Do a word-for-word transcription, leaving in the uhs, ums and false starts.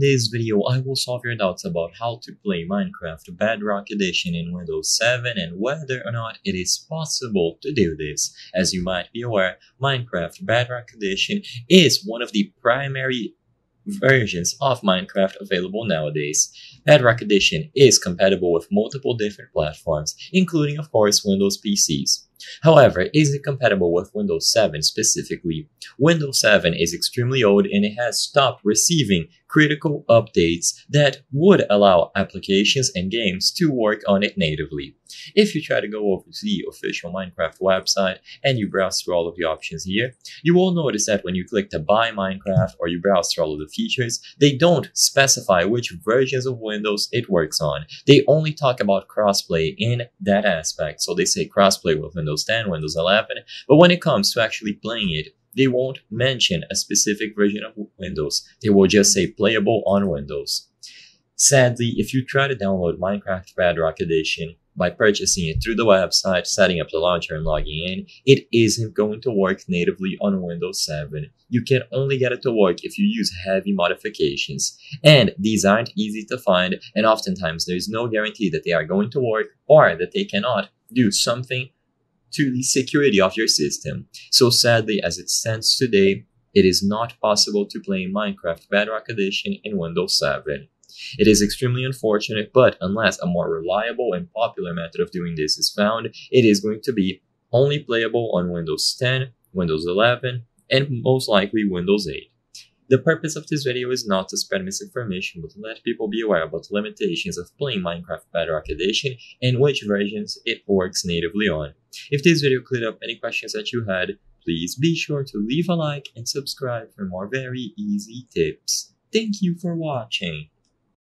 In this video, I will solve your doubts about how to play Minecraft Bedrock Edition in Windows seven and whether or not it is possible to do this. As you might be aware, Minecraft Bedrock Edition is one of the primary versions of Minecraft available nowadays. Bedrock Edition is compatible with multiple different platforms, including of course Windows P Cs. However, is it compatible with Windows seven specifically? Windows seven is extremely old and it has stopped receiving critical updates that would allow applications and games to work on it natively. If you try to go over to the official Minecraft website and you browse through all of the options here, you will notice that when you click to buy Minecraft or you browse through all of the features, they don't specify which versions of Windows it works on. They only talk about crossplay in that aspect, so they say crossplay with Windows ten, Windows eleven, but when it comes to actually playing it, they won't mention a specific version of Windows. They will just say playable on Windows. Sadly, if you try to download Minecraft Bedrock Edition by purchasing it through the website, setting up the launcher and logging in, it isn't going to work natively on Windows seven. You can only get it to work if you use heavy modifications. And these aren't easy to find, and oftentimes there's no guarantee that they are going to work or that they cannot do something to the security of your system. So sadly, as it stands today, it is not possible to play Minecraft Bedrock Edition in Windows seven. It is extremely unfortunate, but unless a more reliable and popular method of doing this is found, it is going to be only playable on Windows ten, Windows eleven, and most likely Windows eight. The purpose of this video is not to spread misinformation, but to let people be aware about the limitations of playing Minecraft Bedrock Edition and which versions it works natively on. If this video cleared up any questions that you had, please be sure to leave a like and subscribe for more very easy tips. Thank you for watching!